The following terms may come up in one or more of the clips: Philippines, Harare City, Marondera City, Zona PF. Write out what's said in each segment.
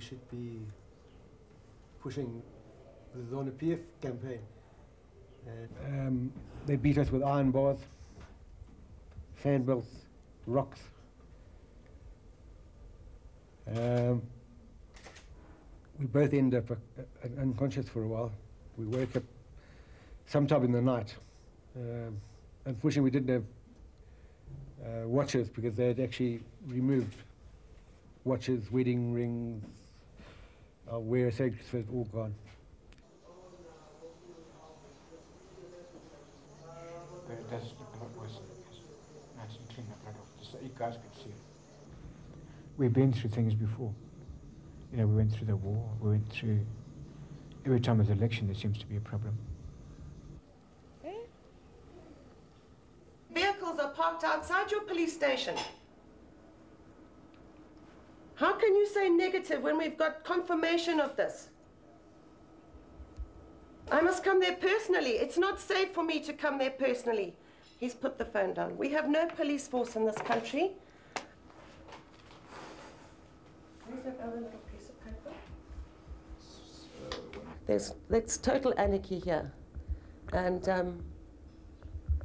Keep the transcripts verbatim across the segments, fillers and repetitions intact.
we should be pushing the Zona P F campaign. Uh, um, they beat us with iron bars, sand belts, rocks. Um, we both end up uh, uh, unconscious for a while. We wake up sometime in the night. Um, unfortunately, we didn't have uh, watches because they had actually removed watches, wedding rings, our wear sacred stuff, all gone. That's the blood was nice and clean, the blood off. Just, you guys could see it. We've been through things before. You know, we went through the war, we went through... Every time there's an election, there seems to be a problem. Eh? Vehicles are parked outside your police station. How can you say negative when we've got confirmation of this? I must come there personally. It's not safe for me to come there personally. He's put the phone down. We have no police force in this country. There's that other little piece of paper. There's, there's total anarchy here. And um,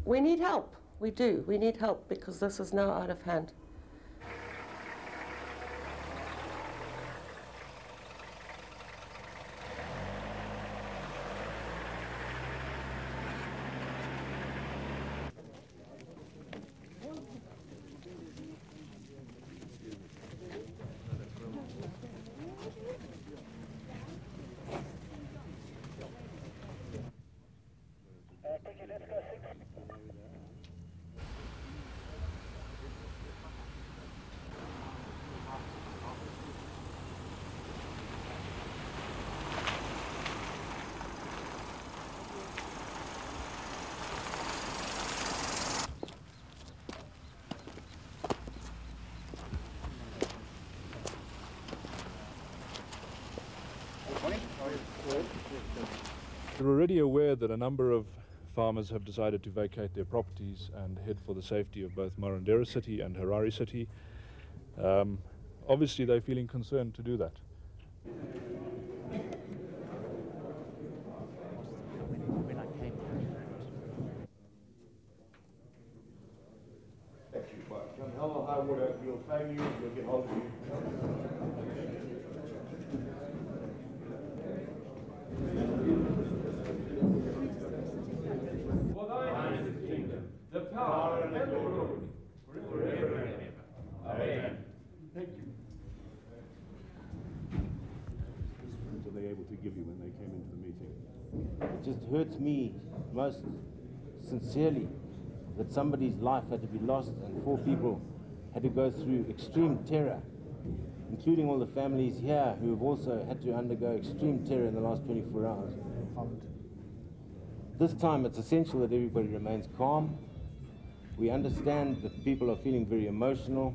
we need help. We do. We need help because this is now out of hand. We're already aware that a number of farmers have decided to vacate their properties and head for the safety of both Marondera City and Harare City. Um, obviously, they're feeling concerned to do that. It just hurts me most sincerely that somebody's life had to be lost and four people had to go through extreme terror, including all the families here who have also had to undergo extreme terror in the last twenty-four hours. This time it's essential that everybody remains calm. We understand that people are feeling very emotional.